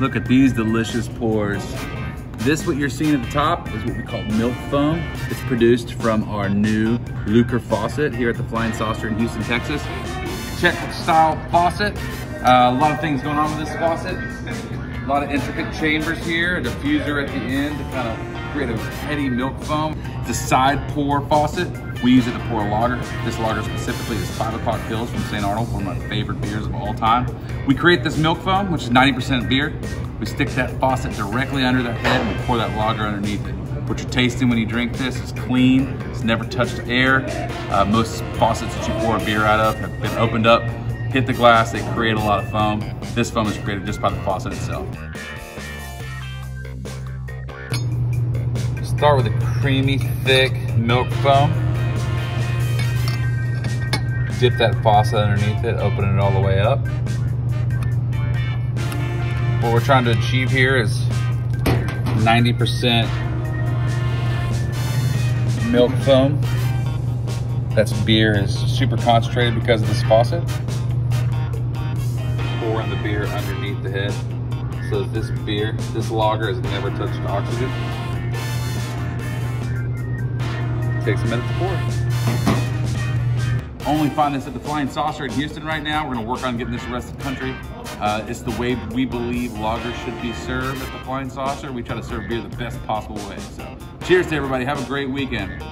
Look at these delicious pours. This, what you're seeing at the top, is what we call milk foam. It's produced from our new LUKR faucet here at the Flying Saucer in Houston, Texas. Czech style faucet. A lot of things going on with this faucet. A lot of intricate chambers here, a diffuser at the end to kind of create a heady milk foam. It's a side pour faucet. We use it to pour lager. This lager specifically is 5 O'Clock Pills from St. Arnold, one of my favorite beers of all time. We create this milk foam, which is 90% beer. We stick that faucet directly under that head and we pour that lager underneath it. What you're tasting when you drink this is clean, it's never touched air. Most faucets that you pour a beer out of have been opened up, hit the glass, they create a lot of foam. This foam is created just by the faucet itself. Start with a creamy, thick milk foam. Dip that faucet underneath it, open it all the way up. What we're trying to achieve here is 90% milk foam. That's beer is super concentrated because of this faucet. Pouring the beer underneath the head. So this beer, this lager has never touched oxygen. Takes a minute to pour. Only find this at the Flying Saucer in Houston right now. We're gonna work on getting this the rest of the country. It's the way we believe lager should be served at the Flying Saucer. We try to serve beer the best possible way. So cheers to everybody. Have a great weekend.